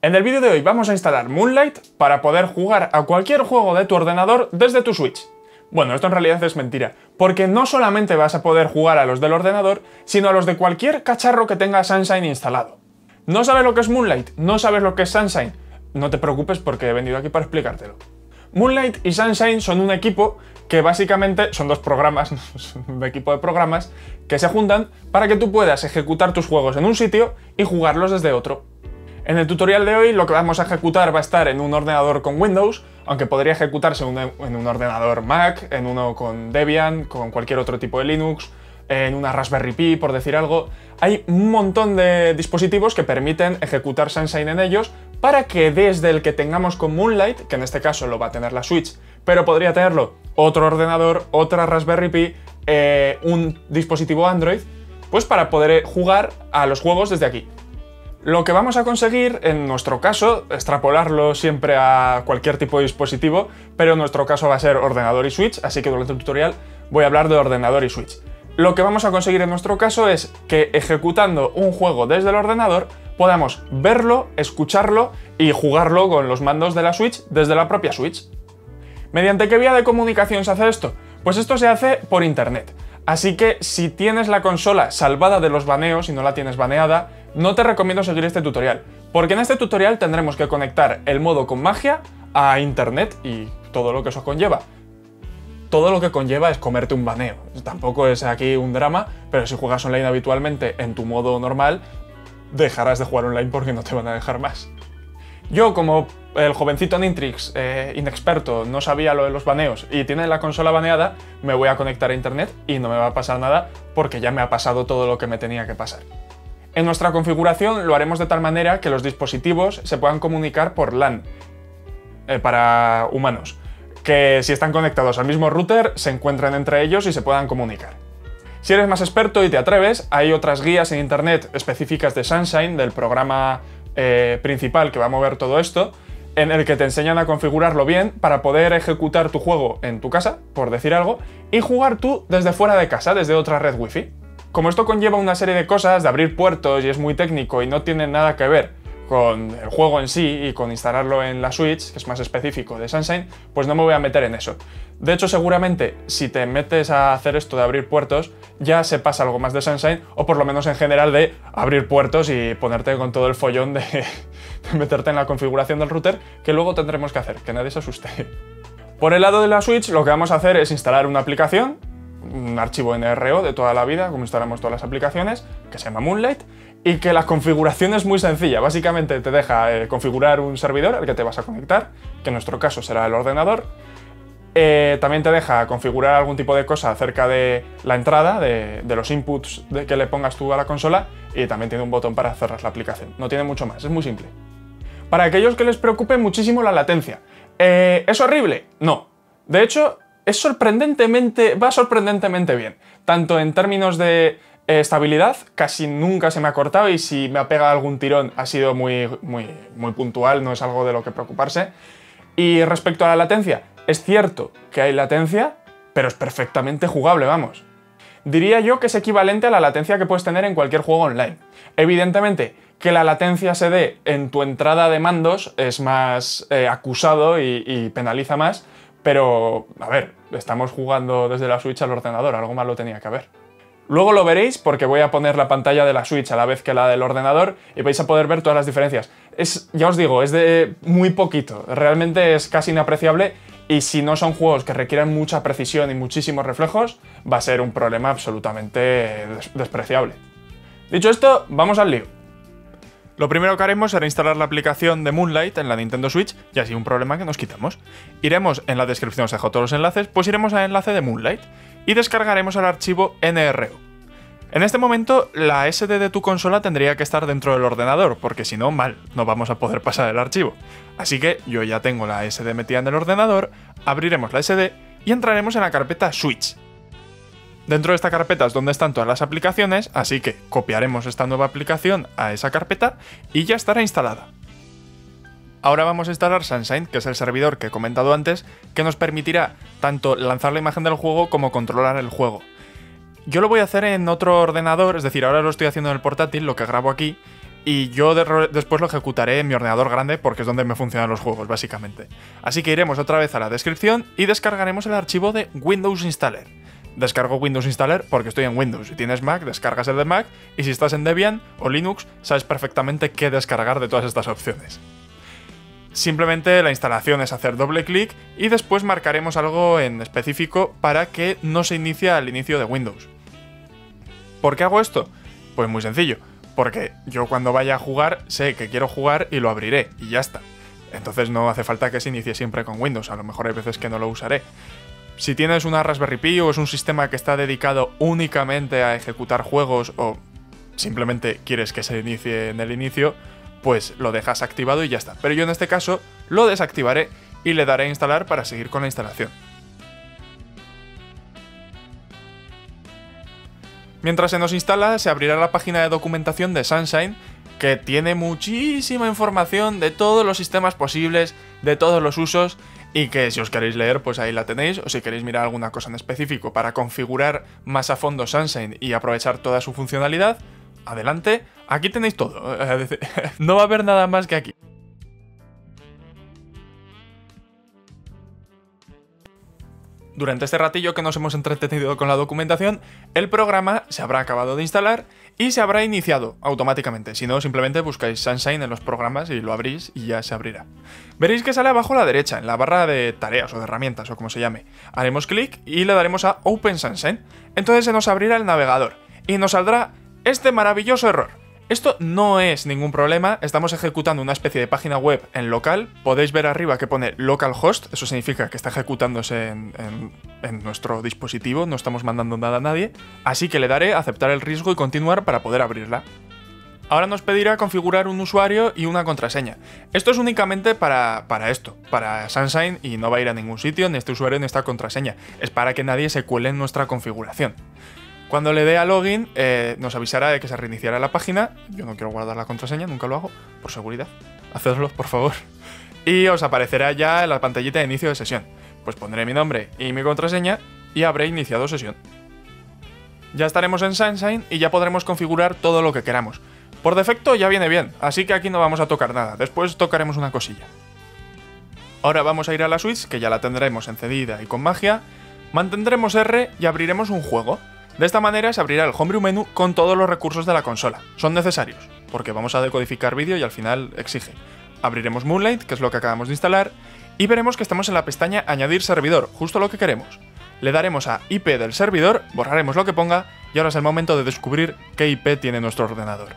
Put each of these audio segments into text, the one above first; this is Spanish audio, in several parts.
En el vídeo de hoy vamos a instalar Moonlight para poder jugar a cualquier juego de tu ordenador desde tu Switch. Bueno, esto en realidad es mentira, porque no solamente vas a poder jugar a los del ordenador, sino a los de cualquier cacharro que tenga Sunshine instalado. ¿No sabes lo que es Moonlight? ¿No sabes lo que es Sunshine? No te preocupes porque he venido aquí para explicártelo. Moonlight y Sunshine son un equipo que básicamente son dos programas, un equipo de programas que se juntan para que tú puedas ejecutar tus juegos en un sitio y jugarlos desde otro. En el tutorial de hoy lo que vamos a ejecutar va a estar en un ordenador con Windows, aunque podría ejecutarse en un ordenador Mac, en uno con Debian, con cualquier otro tipo de Linux, en una Raspberry Pi, por decir algo. Hay un montón de dispositivos que permiten ejecutar Sunshine en ellos para que desde el que tengamos con Moonlight, que en este caso lo va a tener la Switch, pero podría tenerlo otro ordenador, otra Raspberry Pi, un dispositivo Android, pues para poder jugar a los juegos desde aquí. Lo que vamos a conseguir, en nuestro caso, extrapolarlo siempre a cualquier tipo de dispositivo, pero en nuestro caso va a ser ordenador y Switch, así que durante el tutorial voy a hablar de ordenador y Switch. Lo que vamos a conseguir en nuestro caso es que ejecutando un juego desde el ordenador podamos verlo, escucharlo y jugarlo con los mandos de la Switch desde la propia Switch. ¿Mediante qué vía de comunicación se hace esto? Pues esto se hace por internet. Así que si tienes la consola salvada de los baneos y no la tienes baneada, no te recomiendo seguir este tutorial, porque en este tutorial tendremos que conectar el modo con magia a internet y todo lo que eso conlleva. Todo lo que conlleva es comerte un baneo. Tampoco es aquí un drama, pero si juegas online habitualmente en tu modo normal, dejarás de jugar online porque no te van a dejar más. Yo, como el jovencito NinTricks, inexperto, no sabía lo de los baneos y tiene la consola baneada, me voy a conectar a internet y no me va a pasar nada porque ya me ha pasado todo lo que me tenía que pasar. En nuestra configuración lo haremos de tal manera que los dispositivos se puedan comunicar por LAN, para humanos, que si están conectados al mismo router se encuentren entre ellos y se puedan comunicar. Si eres más experto y te atreves, hay otras guías en internet específicas de Sunshine, del programa principal que va a mover todo esto, en el que te enseñan a configurarlo bien para poder ejecutar tu juego en tu casa, por decir algo, y jugar tú desde fuera de casa, desde otra red wifi. Como esto conlleva una serie de cosas, de abrir puertos y es muy técnico y no tiene nada que ver con el juego en sí y con instalarlo en la Switch, que es más específico de Sunshine, pues no me voy a meter en eso. De hecho, seguramente, si te metes a hacer esto de abrir puertos, ya se pasa algo más de Sunshine, o por lo menos en general de abrir puertos y ponerte con todo el follón de meterte en la configuración del router, que luego tendremos que hacer, que nadie se asuste. Por el lado de la Switch, lo que vamos a hacer es instalar una aplicación, un archivo NRO de toda la vida, como instalamos todas las aplicaciones, que se llama Moonlight, y que la configuración es muy sencilla. Básicamente te deja configurar un servidor al que te vas a conectar, que en nuestro caso será el ordenador. También te deja configurar algún tipo de cosa acerca de la entrada, de los inputs que le pongas tú a la consola, y también tiene un botón para cerrar la aplicación. No tiene mucho más, es muy simple. Para aquellos que les preocupe muchísimo la latencia, ¿es horrible? No. De hecho, es sorprendentemente, va sorprendentemente bien. Tanto en términos de estabilidad, casi nunca se me ha cortado, y si me ha pegado algún tirón ha sido muy puntual, no es algo de lo que preocuparse. Y respecto a la latencia, es cierto que hay latencia, pero es perfectamente jugable, vamos. Diría yo que es equivalente a la latencia que puedes tener en cualquier juego online. Evidentemente, que la latencia se dé en tu entrada de mandos es más acusado y penaliza más, pero, a ver, estamos jugando desde la Switch al ordenador, algo más lo tenía que haber. Luego lo veréis porque voy a poner la pantalla de la Switch a la vez que la del ordenador y vais a poder ver todas las diferencias. Es, ya os digo, es de muy poquito, realmente es casi inapreciable. Y si no son juegos que requieran mucha precisión y muchísimos reflejos, va a ser un problema absolutamente despreciable. Dicho esto, vamos al lío. Lo primero que haremos será instalar la aplicación de Moonlight en la Nintendo Switch, y así un problema que nos quitamos. Iremos, en la descripción os dejo todos los enlaces, pues iremos al enlace de Moonlight y descargaremos el archivo NRO. En este momento, la SD de tu consola tendría que estar dentro del ordenador, porque si no, mal, no vamos a poder pasar el archivo. Así que yo ya tengo la SD metida en el ordenador, abriremos la SD y entraremos en la carpeta Switch. Dentro de esta carpeta es donde están todas las aplicaciones, así que copiaremos esta nueva aplicación a esa carpeta y ya estará instalada. Ahora vamos a instalar Sunshine, que es el servidor que he comentado antes, que nos permitirá tanto lanzar la imagen del juego como controlar el juego. Yo lo voy a hacer en otro ordenador, es decir, ahora lo estoy haciendo en el portátil, lo que grabo aquí, y yo después lo ejecutaré en mi ordenador grande porque es donde me funcionan los juegos, básicamente. Así que iremos otra vez a la descripción y descargaremos el archivo de Windows Installer. Descargo Windows Installer porque estoy en Windows. Si tienes Mac, descargas el de Mac, y si estás en Debian o Linux, sabes perfectamente qué descargar de todas estas opciones. Simplemente la instalación es hacer doble clic y después marcaremos algo en específico para que no se inicie al inicio de Windows. ¿Por qué hago esto? Pues muy sencillo. Porque yo cuando vaya a jugar sé que quiero jugar y lo abriré, y ya está. Entonces no hace falta que se inicie siempre con Windows, a lo mejor hay veces que no lo usaré. Si tienes una Raspberry Pi o es un sistema que está dedicado únicamente a ejecutar juegos o simplemente quieres que se inicie en el inicio, pues lo dejas activado y ya está. Pero yo en este caso lo desactivaré y le daré a instalar para seguir con la instalación. Mientras se nos instala, se abrirá la página de documentación de Sunshine, que tiene muchísima información de todos los sistemas posibles, de todos los usos, y que si os queréis leer, pues ahí la tenéis, o si queréis mirar alguna cosa en específico para configurar más a fondo Sunshine y aprovechar toda su funcionalidad, adelante, aquí tenéis todo. No va a haber nada más que aquí. Durante este ratillo que nos hemos entretenido con la documentación, el programa se habrá acabado de instalar y se habrá iniciado automáticamente. Si no, simplemente buscáis Sunshine en los programas y lo abrís y ya se abrirá. Veréis que sale abajo a la derecha, en la barra de tareas o de herramientas o como se llame. Haremos clic y le daremos a Open Sunshine. Entonces se nos abrirá el navegador y nos saldrá este maravilloso error. Esto no es ningún problema, estamos ejecutando una especie de página web en local, podéis ver arriba que pone localhost, eso significa que está ejecutándose en nuestro dispositivo, no estamos mandando nada a nadie, así que le daré a aceptar el riesgo y continuar para poder abrirla. Ahora nos pedirá configurar un usuario y una contraseña. Esto es únicamente para Sunshine y no va a ir a ningún sitio, ni este usuario ni esta contraseña, es para que nadie se cuele en nuestra configuración. Cuando le dé a login, nos avisará de que se reiniciará la página. Yo no quiero guardar la contraseña, nunca lo hago, por seguridad. Hacedlo, por favor. Y os aparecerá ya en la pantallita de inicio de sesión. Pues pondré mi nombre y mi contraseña y habré iniciado sesión. Ya estaremos en Sunshine y ya podremos configurar todo lo que queramos. Por defecto ya viene bien, así que aquí no vamos a tocar nada. Después tocaremos una cosilla. Ahora vamos a ir a la Switch, que ya la tendremos encendida y con magia. Mantendremos R y abriremos un juego. De esta manera se abrirá el Homebrew Menu con todos los recursos de la consola. Son necesarios, porque vamos a decodificar vídeo y al final exige. Abriremos Moonlight, que es lo que acabamos de instalar, y veremos que estamos en la pestaña Añadir servidor, justo lo que queremos. Le daremos a IP del servidor, borraremos lo que ponga, y ahora es el momento de descubrir qué IP tiene nuestro ordenador.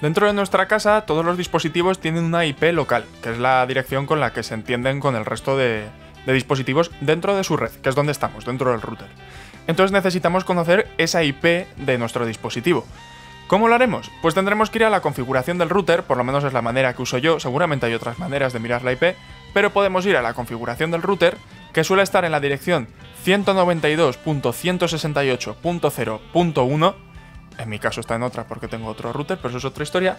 Dentro de nuestra casa, todos los dispositivos tienen una IP local, que es la dirección con la que se entienden con el resto de dispositivos dentro de su red, que es donde estamos, dentro del router. Entonces necesitamos conocer esa IP de nuestro dispositivo. ¿Cómo lo haremos? Pues tendremos que ir a la configuración del router, por lo menos es la manera que uso yo, seguramente hay otras maneras de mirar la IP, pero podemos ir a la configuración del router, que suele estar en la dirección 192.168.0.1, en mi caso está en otra porque tengo otro router, pero eso es otra historia,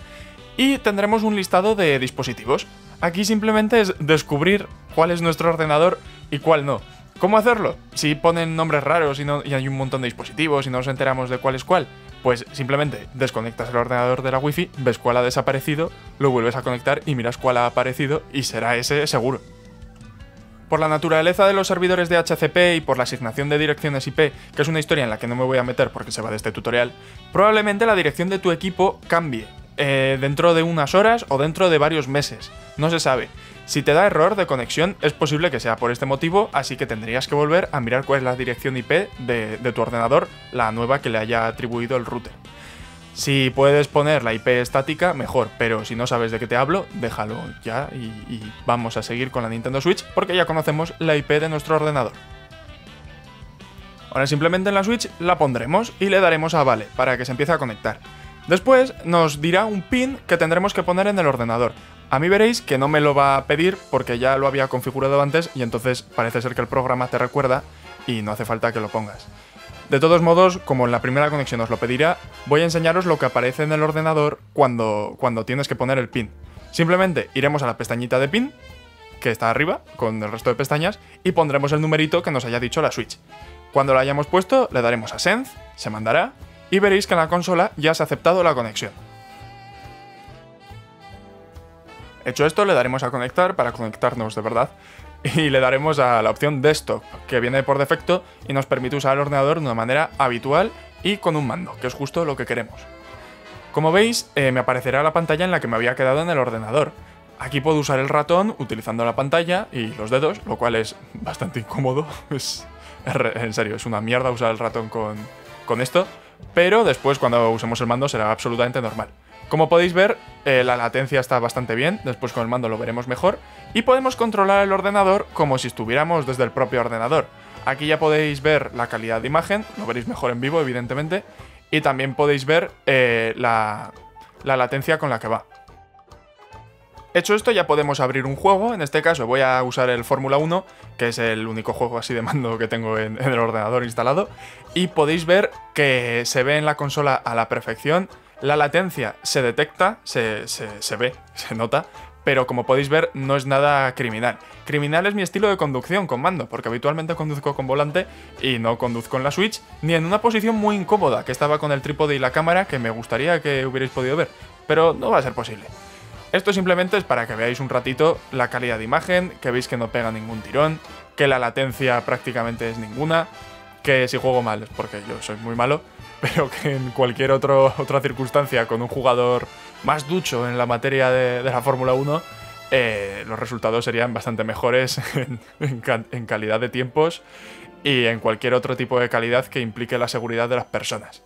y tendremos un listado de dispositivos. Aquí simplemente es descubrir cuál es nuestro ordenador y cuál no. ¿Cómo hacerlo? Si ponen nombres raros y hay un montón de dispositivos y no nos enteramos de cuál es cuál, pues simplemente desconectas el ordenador de la Wi-Fi, ves cuál ha desaparecido, lo vuelves a conectar y miras cuál ha aparecido y será ese seguro. Por la naturaleza de los servidores DHCP y por la asignación de direcciones IP, que es una historia en la que no me voy a meter porque se va de este tutorial, probablemente la dirección de tu equipo cambie dentro de unas horas o dentro de varios meses, no se sabe. Si te da error de conexión, es posible que sea por este motivo, así que tendrías que volver a mirar cuál es la dirección IP de tu ordenador, la nueva que le haya atribuido el router. Si puedes poner la IP estática, mejor, pero si no sabes de qué te hablo, déjalo ya y vamos a seguir con la Nintendo Switch, porque ya conocemos la IP de nuestro ordenador. Ahora simplemente en la Switch la pondremos y le daremos a Vale, para que se empiece a conectar. Después nos dirá un PIN que tendremos que poner en el ordenador. A mí veréis que no me lo va a pedir porque ya lo había configurado antes y entonces parece ser que el programa te recuerda y no hace falta que lo pongas. De todos modos, como en la primera conexión os lo pedirá, voy a enseñaros lo que aparece en el ordenador cuando tienes que poner el PIN. Simplemente iremos a la pestañita de PIN, que está arriba, con el resto de pestañas, y pondremos el numerito que nos haya dicho la Switch. Cuando lo hayamos puesto, le daremos a Send, se mandará, y veréis que en la consola ya se ha aceptado la conexión. Hecho esto, le daremos a conectar para conectarnos de verdad y le daremos a la opción Desktop, que viene por defecto y nos permite usar el ordenador de una manera habitual y con un mando, que es justo lo que queremos. Como veis, me aparecerá la pantalla en la que me había quedado en el ordenador. Aquí puedo usar el ratón utilizando la pantalla y los dedos, lo cual es bastante incómodo. En serio, es una mierda usar el ratón con esto, pero después cuando usemos el mando será absolutamente normal. Como podéis ver, la latencia está bastante bien, después con el mando lo veremos mejor, y podemos controlar el ordenador como si estuviéramos desde el propio ordenador. Aquí ya podéis ver la calidad de imagen, lo veréis mejor en vivo, evidentemente, y también podéis ver la latencia con la que va. Hecho esto, ya podemos abrir un juego. En este caso voy a usar el Fórmula 1, que es el único juego así de mando que tengo en el ordenador instalado, y podéis ver que se ve en la consola a la perfección. La latencia se detecta, se ve, se nota, pero como podéis ver no es nada criminal. Criminal es mi estilo de conducción con mando, porque habitualmente conduzco con volante y no conduzco en la Switch, ni en una posición muy incómoda, que estaba con el trípode y la cámara, que me gustaría que hubierais podido ver, pero no va a ser posible. Esto simplemente es para que veáis un ratito la calidad de imagen, que veis que no pega ningún tirón, que la latencia prácticamente es ninguna, que si juego mal es porque yo soy muy malo, pero que en cualquier otra circunstancia con un jugador más ducho en la materia de la Fórmula 1, los resultados serían bastante mejores en calidad de tiempos y en cualquier otro tipo de calidad que implique la seguridad de las personas.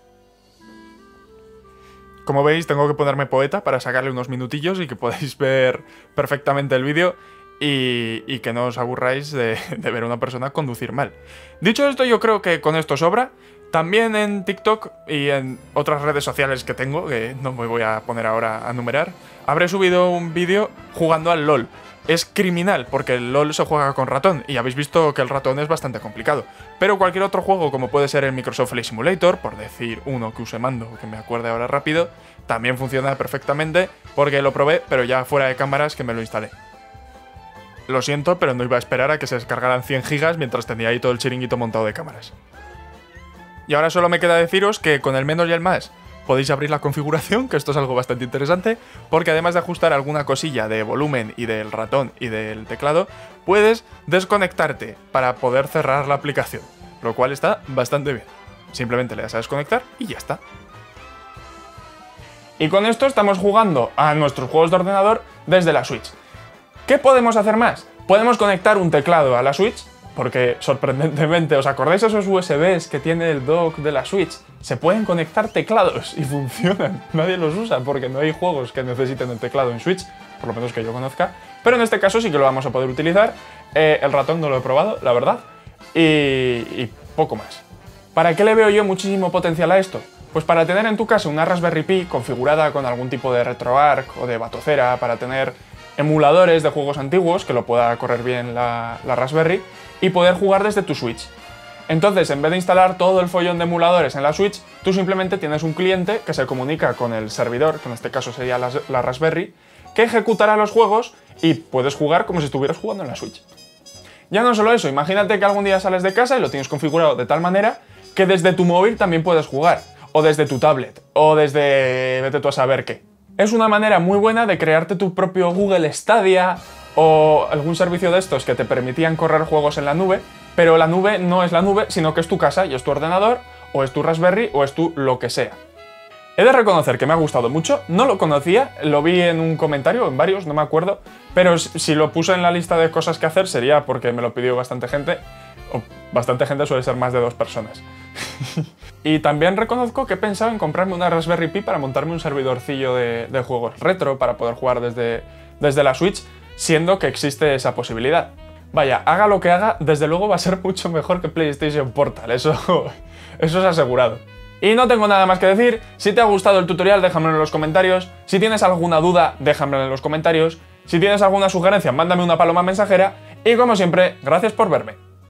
Como veis, tengo que ponerme poeta para sacarle unos minutillos y que podáis ver perfectamente el vídeo y que no os aburráis de ver a una persona conducir mal. Dicho esto, yo creo que con esto sobra. También en TikTok y en otras redes sociales que tengo, que no me voy a poner ahora a numerar, habré subido un vídeo jugando al LOL. Es criminal, porque el LOL se juega con ratón, y habéis visto que el ratón es bastante complicado. Pero cualquier otro juego, como puede ser el Microsoft Flight Simulator, por decir uno que use mando, que me acuerde ahora rápido, también funciona perfectamente, porque lo probé, pero ya fuera de cámaras que me lo instalé. Lo siento, pero no iba a esperar a que se descargaran 100 gigas mientras tenía ahí todo el chiringuito montado de cámaras. Y ahora solo me queda deciros que con el menos y el más podéis abrir la configuración, que esto es algo bastante interesante, porque además de ajustar alguna cosilla de volumen y del ratón y del teclado, puedes desconectarte para poder cerrar la aplicación, lo cual está bastante bien. Simplemente le das a desconectar y ya está. Y con esto estamos jugando a nuestros juegos de ordenador desde la Switch. ¿Qué podemos hacer más? Podemos conectar un teclado a la Switch, porque sorprendentemente, ¿os acordáis esos USBs que tiene el dock de la Switch? Se pueden conectar teclados y funcionan. Nadie los usa porque no hay juegos que necesiten el teclado en Switch, por lo menos que yo conozca. Pero en este caso sí que lo vamos a poder utilizar. El ratón no lo he probado, la verdad. Y poco más. ¿Para qué le veo yo muchísimo potencial a esto? Pues para tener en tu casa una Raspberry Pi configurada con algún tipo de RetroArc o de Batocera, para tener emuladores de juegos antiguos, que lo pueda correr bien la Raspberry, y poder jugar desde tu Switch. Entonces, en vez de instalar todo el follón de emuladores en la Switch, tú simplemente tienes un cliente que se comunica con el servidor, que en este caso sería la Raspberry, que ejecutará los juegos y puedes jugar como si estuvieras jugando en la Switch. Ya no solo eso, imagínate que algún día sales de casa y lo tienes configurado de tal manera que desde tu móvil también puedes jugar, o desde tu tablet, o desde vete tú a saber qué. Es una manera muy buena de crearte tu propio Google Stadia o algún servicio de estos que te permitían correr juegos en la nube, pero la nube no es la nube, sino que es tu casa y es tu ordenador, o es tu Raspberry, o es tu lo que sea. He de reconocer que me ha gustado mucho, no lo conocía, lo vi en un comentario, en varios, no me acuerdo, pero si lo puse en la lista de cosas que hacer sería porque me lo pidió bastante gente, o bastante gente suele ser más de 2 personas. Y también reconozco que he pensado en comprarme una Raspberry Pi para montarme un servidorcillo de juegos retro para poder jugar desde la Switch, siendo que existe esa posibilidad. Vaya, haga lo que haga, desde luego va a ser mucho mejor que PlayStation Portal, eso es asegurado. Y no tengo nada más que decir. Si te ha gustado el tutorial, déjamelo en los comentarios. Si tienes alguna duda, déjamelo en los comentarios. Si tienes alguna sugerencia, mándame una paloma mensajera. Y como siempre, gracias por verme.